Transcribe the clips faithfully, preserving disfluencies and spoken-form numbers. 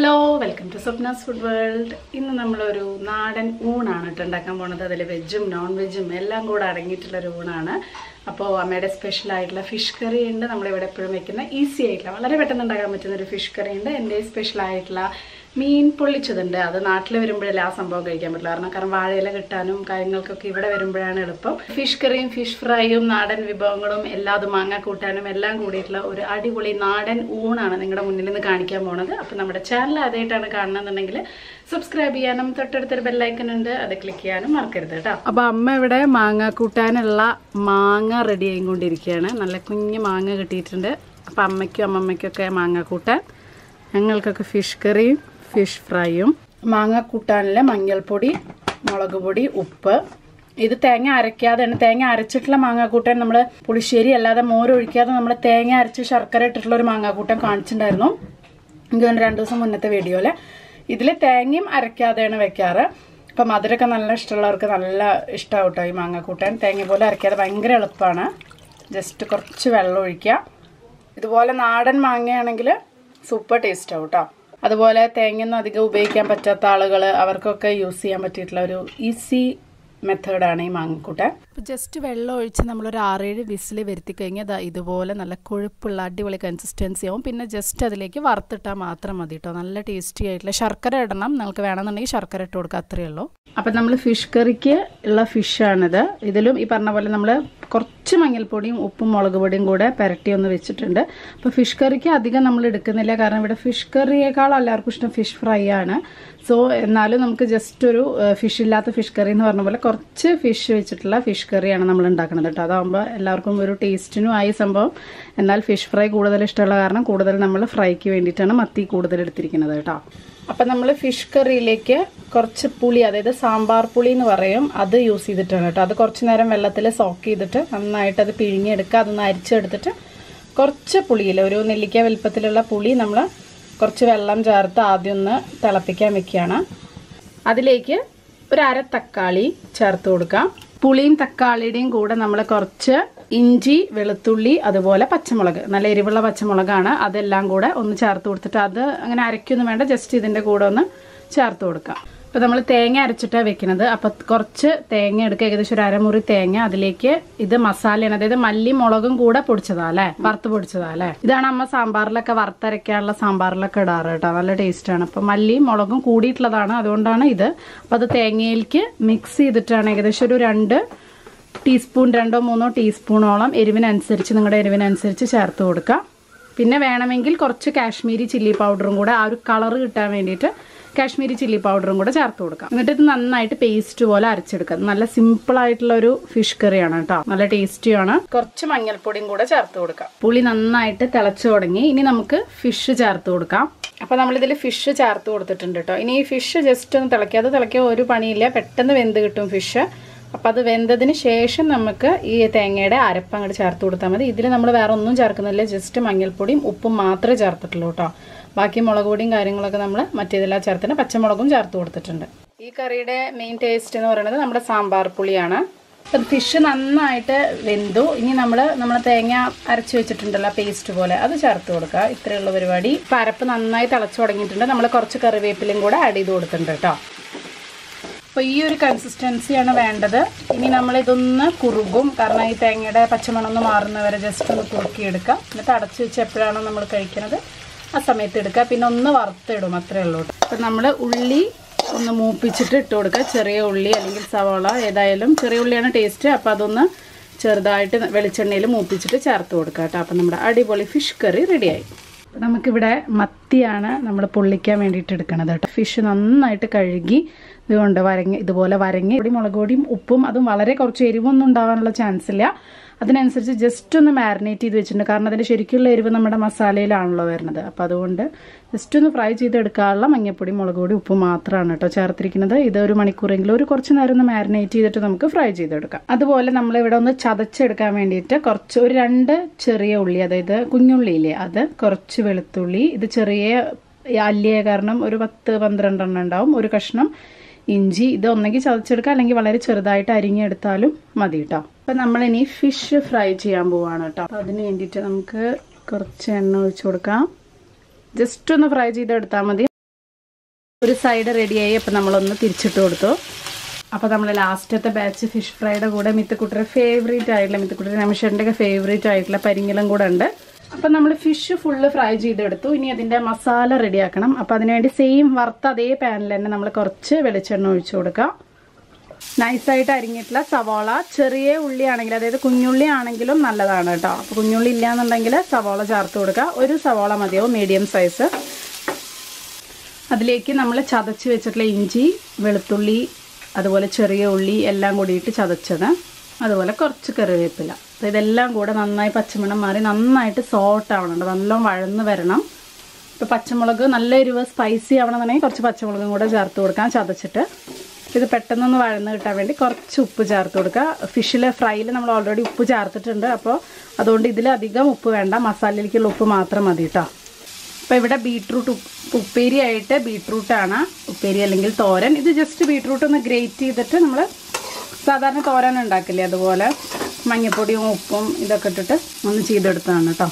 Hello, welcome to Swapna's Food World. This is a nadan oon. It is veg and non-veg. It is a special fish curry. We will make it easy. We will make a fish curry. It is special mean polichadanda. That nattle verumbodella sambhavam കഴിക്കാൻ പറ്റില്ല. കാരണം കാരണം വാഴയില കിട്ടാനും കാര്യങ്ങൾക്കൊക്കെ ഇവിടെ വരുമ്പോഴാണ് എളുപ്പം. ഫിഷ് കറിയും ഫിഷ് ഫ്രൈയും നാടൻ വിഭവങ്ങളും എല്ലാതും മാങ്ങ കൂട്ടാനും എല്ലാം കൂടിയിട്ടുള്ള ഒരു അടിപൊളി നാടൻ ഊണാണ് നിങ്ങളുടെ മുന്നിൽ നിന്ന് കാണിക്കാൻ പോകുന്നത്. അപ്പോൾ നമ്മുടെ ചാനൽ ആദ്യമായിട്ടാണ് കാണുന്നതെങ്കിൽ സബ്സ്ക്രൈബ് ചെയ്യാനും തൊട്ടടുത്ത ഒരു ബെൽ ഐക്കൺ ഉണ്ട് അത് ക്ലിക്ക് ചെയ്യാനും മറക്കരുത് ട്ടോ. അപ്പോൾ അമ്മ ഇവിടെ മാങ്ങ കൂട്ടാനുള്ള മാങ്ങ റെഡി ആയിക്കൊണ്ടിരിക്കുകയാണ്. നല്ല കുഞ്ഞു മാങ്ങ കിട്ടിയിട്ടുണ്ട്. അപ്പോൾ അമ്മയ്ക്കും അമ്മമ്മയ്ക്കൊക്കെ മാങ്ങ കൂട്ടാൻ ഞങ്ങൾക്കൊക്കെ fish curry Fish fry, manga kutanle, mangal podi, molagapodi, uppa. This is the same thing. This is the same thing. This is the same thing. This is the That's why we use this method. It's easy method. Just to add a whistle, we have a consistency. We just add a little taste. We have a fish curry. We have fish. Now, fish curry is a fish curry. It's a fish fry. So, we just a fish curry. We fish fish curry. We taste and fish fry. We fish curry. Puli, that is sambar puli in Varium, other use the turn. Other corchina melatele socky the turn, and night at the peeling at Kadanaichard the turn. Corcha puli, Lurunilica vilpatilla puli, numla, Corchevellam jarta aduna, talapica miciana. Adilake, Prara takali, charturka, pulin takali in good and numla corcha, inji, velatuli, other vola pachamolaga, Nalerivola pachamolagana, other langoda on the charturta, and I recommend just in the good on the charturka. Now we will put the fish in the fish. We will put the fish in the fish. This masala is also put in the sambar. We will put the sambar in the taste. We will put the sambar in the mix it. We will Kashmiri chili powder and chartodka. It is none night paste to all our chicka. Nala simple itlaru fish curryana. Nala tasty on a corchamangal pudding good a chartodka. Pulling none night talachoding in a fish chartodka. Upon fish chartod the tendata. In a fish just on Talaka, the Talaka, Urupanilla, petan the Vendatum fisher. Upon the Vendadinishation, Namaka, E. Tangada, Arapanga chartodama. Either number Varano Jarkanella just a mangal pudding, Upumatra chartlota. बाकी मोलगोड़िंग आयरिंग लगा नम्मला मट्टे दिला चारते ना पच्चे मोलगों चारतोड़ तटन्दा ये करीडे main test no रहने तो नम्मला सांबार पुलियाना तब fish नन्ना ऐटे वेंदो इन्हीं नम्मला नम्मला तेंग्या अर्चवे चटन्दला पेस्ट बोले अदु चारतोड़ का इतरे लो बेरवाड़ी पारपन नन्ना ऐटे अलचोड़गी I will put the cup in the water. We will put the ulli in the moop. We will put the ulli in the savala. We will put the ulli in the taste. We will put the ulli in fish curry. We will put the matti in the pulli. Fish in the night. That's why we just marinate it. Because we masala. Just fry it. We marinate it. We fry it. That's why we marinate it. We fry Now we will fish fry. That's why we will fry it. Just fry it. ഒരു side റെഡിയായി അപ്പോൾ നമ്മൾ ഒന്ന് തിരിച്ചിട്ട് കൊടുത്തു അപ്പോൾ നമ്മൾ ലാസ്റ്റത്തെ ബാച്ച് ഫിഷ് ഫ്രൈയുടെ കൂടെ മിത്തക്കുട്ടറെ ഫേവറേറ്റ് ആയിട്ടുള്ള മിത്തക്കുട്ടറെ നമിഷേൻ്റെ ഫേവറേറ്റ് ആയിട്ടുള്ള പരിങ്ങലം കൂടെ ഉണ്ട് അപ്പോൾ നമ്മൾ ഫിഷ് ഫുള്ള് ഫ്രൈ ചെയ്തെടുത്തു ഇനി അതിൻ്റെ മസാല റെഡിയാക്കണം അപ്പോൾ അതിനുവേണ്ടി സെയിം വറുത്ത അതേ പാനിൽ തന്നെ നമ്മൾ കുറച്ച് വെളിച്ചെണ്ണ ഒഴിച്ചു കൊടുക്കാം നൈസായിട്ട് അരിഞ്ഞിട്ടുള്ള സവാള ചെറിയ ഉള്ളിയാണെങ്കിൽ അതായത് കുഞ്ഞുള്ളി ആണെങ്കിലും നല്ലതാണ് കേട്ടോ അപ്പോൾ കുഞ്ഞുള്ളി ഇല്ലയെന്നുണ്ടെങ്കിൽ സവാള ചേർത്ത് കൊടുക്കുക ഒരു സവാള മതിയാവും മീഡിയം സൈസ് അതിലേക്ക് നമ്മൾ ചതച്ച് വെച്ചിട്ടുള്ള ഇഞ്ചി വെളുത്തുള്ളി അതുപോലെ ചെറിയ ഉള്ളി എല്ലാം കൂടിയിട്ട് ചതച്ചത് അതുപോലെ കുറച്ച് കറിവേപ്പില ഇതെല്ലാം കൂടെ നന്നായി പച്ചമണം മാറി നന്നായിട്ട് സോട്ട് ആവണം നല്ലോണം വഴന്ന് വരണം ഇപ്പോൾ പച്ചമുളക് നല്ല എരിവ് സ്പൈസി ആവണമെന്നുണ്ടെങ്കിൽ കുറച്ച് പച്ചമുളകും കൂടെ ചേർത്ത് കൊടുക്കാം ചതച്ചിട്ട് ഇത് പെട്ടെന്നൊന്ന് വഴന്ന് കിട്ടാൻ വേണ്ടി കുറച്ച് ഉപ്പ് ചേർത്ത് കൊടുക്കുക ഫിഷിലെ ഫ്രൈയിൽ നമ്മൾ ഓൾറെഡി ഉപ്പ് ചേർത്തിട്ടുണ്ട് അപ്പോൾ അതുകൊണ്ട് ഇതിലധികം ഉപ്പ് വേണ്ട മസാലയിലേക്കുള്ള ഉപ്പ് മാത്രം മതി കേട്ടോ അപ്പോൾ ഇവിടെ ബീട്രൂട്ട് ഉപ്പേരി ആയിട്ട് ബീട്രൂട്ടാണ് ഉപ്പേരി അല്ലെങ്കിൽ തോരൻ ഇത് ജസ്റ്റ് ബീട്രൂട്ട് ഒന്ന് ഗ്രേറ്റ് ചെയ്തിട്ട് നമ്മൾ സാധാരണ തോരൻ ഉണ്ടാക്കില്ലേ അതുപോലെ മഞ്ഞപ്പൊടിയും ഉപ്പും ഇതൊക്കെ ഇട്ടിട്ട് ഒന്ന് ചെയ്തെടുത്തതാണ് കേട്ടോ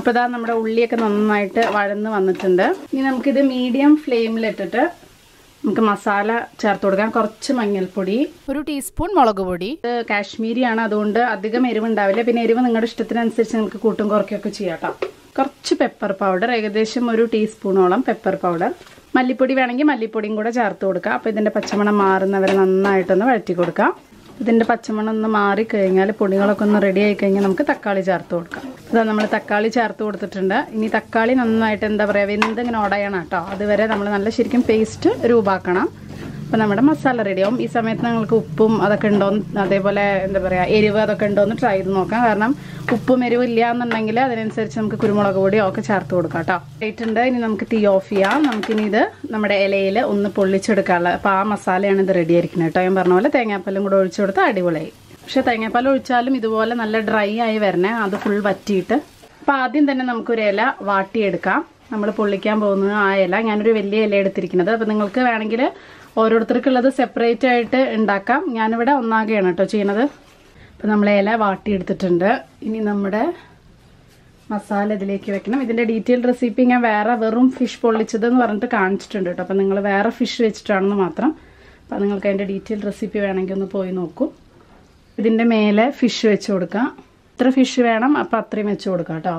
അപ്പോൾ ഇതാ നമ്മുടെ ഉള്ളിയൊക്കെ നന്നായിട്ട് വഴന്ന് വന്നിട്ടുണ്ട് ഇനി നമുക്കിത് മീഡിയം ഫ്ലെയിമിലിട്ടിട്ട് നമുക്ക് മസാല ചേർത്ത് കൊടുക്കാം കുറച്ച് മഞ്ഞൾപ്പൊടി ഒരു ടീസ്പൂൺ മുളക് പൊടി കാശ്മീരിയാണ് അതുകൊണ്ട് അധികം എരിവുണ്ടാവില്ല പിന്നെ എരിവ് നിങ്ങളുടെ ഇഷ്ടത്തിനനുസരിച്ച് നിങ്ങൾക്ക് കൂട്ടും കുറയ്ക്കുകയൊക്കെ ചെയ്യാം കേട്ടോ കുറച്ച് പെപ്പർ പൗഡർ ഏകദേശം ഒരു ടീസ്പൂണോളം പെപ്പർ പൗഡർ മല്ലിപ്പൊടി വേണമെങ്കിൽ മല്ലിപ്പൊടിയും കൂടെ ചേർത്ത് കൊടുക്കുക അപ്പോൾ ഇതിൻ്റെ പച്ചമണം മാറുന്നവരെ നന്നായിട്ടൊന്ന് വഴറ്റി കൊടുക്കാം ഇതിൻ്റെ പച്ചമണം ഒന്ന് മാറിക്കഴിഞ്ഞാൽ പൊടികളൊക്കെ ഒന്ന് റെഡി ആയി കഴിഞ്ഞാൽ നമുക്ക് തക്കാളി ചേർത്ത് കൊടുക്കാം അതാ നമ്മൾ തക്കാളി ചേർത്ത് കൊടുത്തിട്ടുണ്ട് ഇനി തക്കാളി നന്നായിട്ട് എന്താ പറയുക വെന്തിങ്ങനെ ഉടയണം കേട്ടോ അതുവരെ നമ്മൾ നല്ല ശരിക്കും പേസ്റ്റ് രൂപാക്കണം അപ്പോൾ നമ്മുടെ മസാല റെഡിയാവും ഈ സമയത്ത് നിങ്ങൾക്ക് ഉപ്പും അതൊക്കെ ഉണ്ടോയെന്ന് അതേപോലെ എന്താ പറയുക എരിവ് അതൊക്കെ ഉണ്ടോയെന്ന് ട്രൈ ചെയ്ത് നോക്കാം കാരണം ഉപ്പും എരിവ് ഇല്ല എന്നുണ്ടെങ്കിൽ അതിനനുസരിച്ച് നമുക്ക് കുരുമുളക് പൊടിയോ ഒക്കെ ചേർത്ത് കൊടുക്കാം കേട്ടോ ആയിട്ടുണ്ട് ഇനി നമുക്ക് തീ ഓഫ് ചെയ്യാം നമുക്കിനി ഇത് നമ്മുടെ ഇലയിൽ ഒന്ന് പൊള്ളിച്ചെടുക്കാനുള്ള അപ്പോൾ ആ മസാലയാണ് ഇത് റെഡി ആയിരിക്കുന്നത് കേട്ടോ ഞാൻ പറഞ്ഞ പോലെ തേങ്ങാപ്പാലും കൂടെ ഒഴിച്ചു കൊടുത്താൽ അടിപൊളിയായി പക്ഷേ തേങ്ങാപ്പാൽ ഒഴിച്ചാലും ഇതുപോലെ നല്ല ഡ്രൈ ആയി വരണേ അത് ഫുൾ വറ്റിയിട്ട് അപ്പോൾ ആദ്യം തന്നെ നമുക്കൊരു ഇല വാട്ടിയെടുക്കാം നമ്മൾ പൊള്ളിക്കാൻ പോകുന്നത് ആ ഇല ഞാനൊരു വലിയ ഇല എടുത്തിരിക്കുന്നത് അപ്പോൾ നിങ്ങൾക്ക് വേണമെങ്കിൽ ഓരോരുത്തർക്കുള്ളത് സെപ്പറേറ്റ് ആയിട്ട് ഉണ്ടാക്കാം ഞാനിവിടെ ഒന്നാകെയാണ് കേട്ടോ ചെയ്യുന്നത് അപ്പോൾ നമ്മൾ ഇല വാട്ടിയെടുത്തിട്ടുണ്ട് ഇനി നമ്മുടെ മസാല ഇതിലേക്ക് വെക്കണം ഇതിൻ്റെ ഡീറ്റെയിൽ റെസിപ്പി ഞാൻ വേറെ വെറും ഫിഷ് പൊള്ളിച്ചതെന്ന് പറഞ്ഞിട്ട് കാണിച്ചിട്ടുണ്ട് കേട്ടോ അപ്പോൾ നിങ്ങൾ വേറെ ഫിഷ് വെച്ചിട്ടാണെന്ന് മാത്രം അപ്പോൾ നിങ്ങൾക്ക് അതിൻ്റെ ഡീറ്റെയിൽ റെസിപ്പി വേണമെങ്കിൽ ഒന്ന് പോയി നോക്കൂ ഇതിൻ്റെ മേലെ ഫിഷ് വെച്ച് കൊടുക്കാം ഇത്ര ഫിഷ് വേണം അപ്പോൾ അത്രയും വെച്ച് കൊടുക്കാം കേട്ടോ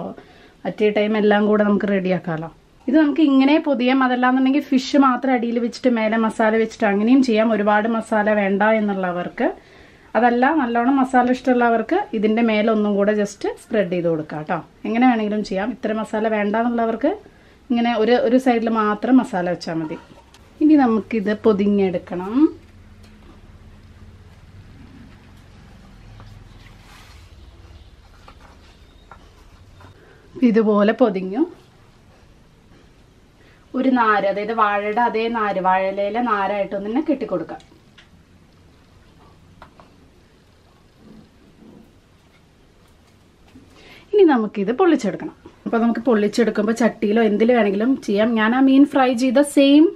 അറ്റ് എ ടൈം എല്ലാം കൂടെ നമുക്ക് റെഡിയാക്കാമല്ലോ ഇത് നമുക്ക് ഇങ്ങനെ പൊതിയാം അതല്ലാന്നുണ്ടെങ്കിൽ ഫിഷ് മാത്രം അടിയിൽ വെച്ചിട്ട് മേലെ മസാല വെച്ചിട്ട് അങ്ങനെയും ചെയ്യാം ഒരുപാട് മസാല വേണ്ട എന്നുള്ളവർക്ക് അതല്ല നല്ലോണം മസാല ഇഷ്ടമുള്ളവർക്ക് ഇതിൻ്റെ മേലെ ഒന്നും കൂടെ ജസ്റ്റ് സ്പ്രെഡ് ചെയ്ത് കൊടുക്കാം കേട്ടോ എങ്ങനെ വേണമെങ്കിലും ചെയ്യാം ഇത്ര മസാല വേണ്ട എന്നുള്ളവർക്ക് ഇങ്ങനെ ഒരു ഒരു സൈഡിൽ മാത്രം മസാല വെച്ചാൽ മതി ഇനി നമുക്കിത് പൊതിഞ്ഞെടുക്കണം ഇതുപോലെ പൊതിഞ്ഞു ഒരു നാര് അതായത് വാഴയുടെ അതേ നാര് വാഴയിലെ നാരായിട്ട് ഒന്ന് തന്നെ കെട്ടിക്കൊടുക്കാം ഇനി നമുക്കിത് പൊള്ളിച്ചെടുക്കണം അപ്പോൾ നമുക്ക് പൊള്ളിച്ചെടുക്കുമ്പോൾ ചട്ടിയിലോ എന്തിൽ വേണമെങ്കിലും ചെയ്യാം ഞാൻ ആ മീൻ ഫ്രൈ ചെയ്ത സെയിം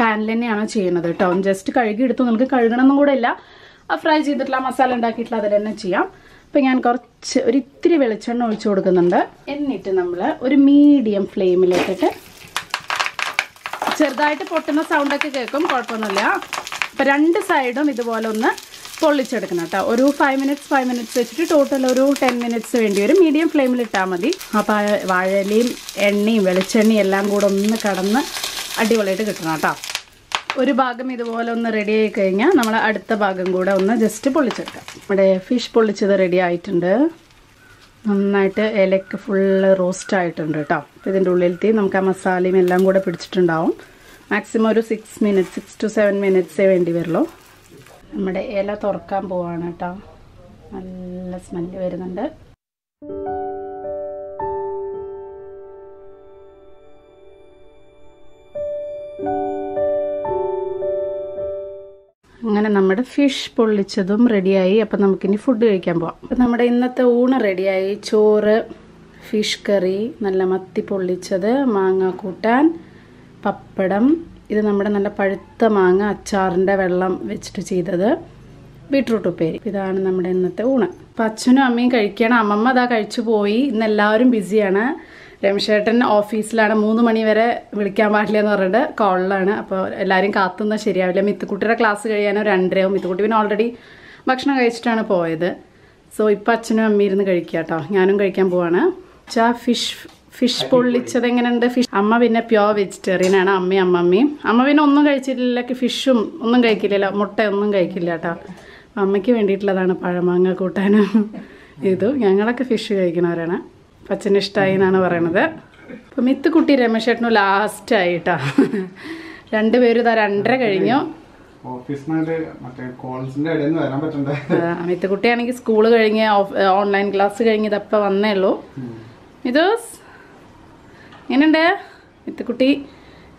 പാനിൽ തന്നെയാണ് ചെയ്യുന്നത് കേട്ടോ ജസ്റ്റ് കഴുകി എടുത്തു നമുക്ക് കഴുകണമെന്നും കൂടെ ഇല്ല ആ ഫ്രൈ ചെയ്തിട്ടുള്ള മസാല ഉണ്ടാക്കിയിട്ടുള്ള അതിൽ തന്നെ ചെയ്യാം അപ്പം ഞാൻ കുറച്ച് ഒരു ഇത്തിരി വെളിച്ചെണ്ണ ഒഴിച്ചു കൊടുക്കുന്നുണ്ട് എന്നിട്ട് നമ്മൾ ഒരു മീഡിയം ഫ്ലെയിമിലിട്ടിട്ട് ചെറുതായിട്ട് പൊട്ടുന്ന സൗണ്ടൊക്കെ കേൾക്കും കുഴപ്പമൊന്നുമില്ല അപ്പം രണ്ട് സൈഡും ഇതുപോലെ ഒന്ന് പൊള്ളിച്ചെടുക്കണം കേട്ടോ ഒരു ഫൈവ് മിനിറ്റ്സ് ഫൈവ് മിനിറ്റ്സ് വെച്ചിട്ട് ടോട്ടൽ ഒരു ടെൻ മിനിറ്റ്സ് വേണ്ടി വരും മീഡിയം ഫ്ലെയിമിലിട്ടാൽ മതി അപ്പോൾ വാഴയിലയും എണ്ണയും വെളിച്ചെണ്ണയും എല്ലാം കൂടെ ഒന്ന് കടന്ന് അടിപൊളിയായിട്ട് കിട്ടണം കേട്ടോ ഒരു ഭാഗം ഇതുപോലെ ഒന്ന് റെഡി ആയി കഴിഞ്ഞാൽ നമ്മൾ അടുത്ത ഭാഗം കൂടെ ഒന്ന് ജസ്റ്റ് പൊള്ളിച്ചെടുക്കാം നമ്മുടെ ഫിഷ് പൊള്ളിച്ചത് റെഡി ആയിട്ടുണ്ട് നന്നായിട്ട് ഇലക്ക് ഫുള്ള് റോസ്റ്റ് ആയിട്ടുണ്ട് കേട്ടോ അപ്പോൾ ഇതിൻ്റെ ഉള്ളിലത്തെ നമുക്ക് ആ മസാലയും എല്ലാം കൂടെ പിടിച്ചിട്ടുണ്ടാവും മാക്സിമം ഒരു six minutes six to seven മിനിറ്റ്സേ വേണ്ടി വരുള്ളൂ നമ്മുടെ ഇല തുറക്കാൻ പോവാണ് കേട്ടോ നല്ല സ്മെല്ല് വരുന്നുണ്ട് അങ്ങനെ നമ്മുടെ ഫിഷ് പൊള്ളിച്ചതും റെഡിയായി അപ്പം നമുക്കിനി ഫുഡ് കഴിക്കാൻ പോവാം അപ്പം നമ്മുടെ ഇന്നത്തെ ഊണ് റെഡിയായി ചോറ് ഫിഷ് കറി നല്ല മത്തി പൊള്ളിച്ചത് മാങ്ങ കൂട്ടാൻ പപ്പടം ഇത് നമ്മുടെ നല്ല പഴുത്ത മാങ്ങ അച്ചാറിൻ്റെ വെള്ളം വെച്ചിട്ട് ചെയ്തത് ബീട്രൂട്ട് ഉപ്പേരി ഇതാണ് നമ്മുടെ ഇന്നത്തെ ഊണ് അപ്പം അച്ഛനും അമ്മയും കഴിക്കണം അമ്മമ്മ അതാ കഴിച്ചു പോയി ഇന്ന് എല്ലാവരും ബിസിയാണ് Remshetan office lana moon money where will come at Leonardo, call Lana, Larin Katuna Sheria, Mithukura class, and Andre, Mithutin already Makshana Gaistana poether. So I patchina mir in the Garicata, Yanum Garicambuana, Cha fish. Fish pulled each other and the fish. Amma been a pure vegetarian and ammy and mummy. Amma been on the gaitilla like a fishum, on the gaikilla, mutta on the gaikillata. Amaki and it ladana paramanga cotana. Ido, younger like a fish again or anna. Pachinista in another. Permit the cutti remeshet no last tighter. Rende very the randregarino. Office night calls and I don't know. Amit the cutanic school going online class going it up vanello. Idos. In there, with the cutie,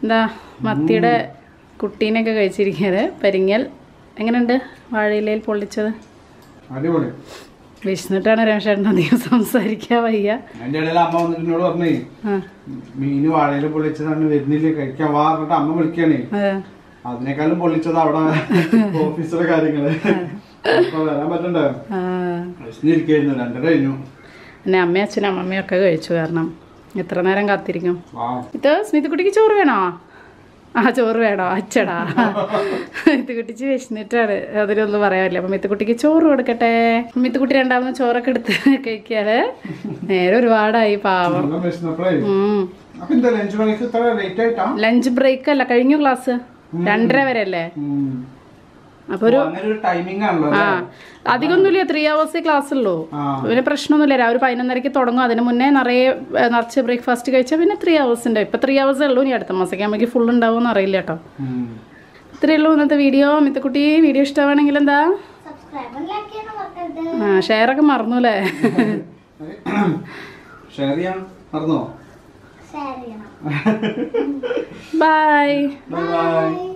the Mathida cutina gaitiri here, perennial, and a very little polycher. I do it. Wish not an erasure on the Samsarika here. And the lamb no of me. Mean you are a polycher and with Nilika, Kavar, but I'm not kidding. I'll make a polycher out of officer carrying it. Sneak in the underrail. Now, matching a mamma. Wow. It is with the good chorvena. Ah, chorvena, chedda. The good situation, it is the little variable. With the good chor, cate, with the good and down the choracat cake, eh? Nervada, power. I think the lunch break is a late time. Lunch break, like a new glass. Dandreverelle. Apparently, timing and Adigundulia three hours a class low. When a person on the letter pine and the Rikitonga, then a Narche breakfast to get in three hours and three hours alone at the Masaka, full and down or a letter. Three loan at the video, Mithakuti, video stavan and Gilanda. Subscribe and like it. Share a marnule. Sharian or no? Sharian. Bye. Bye.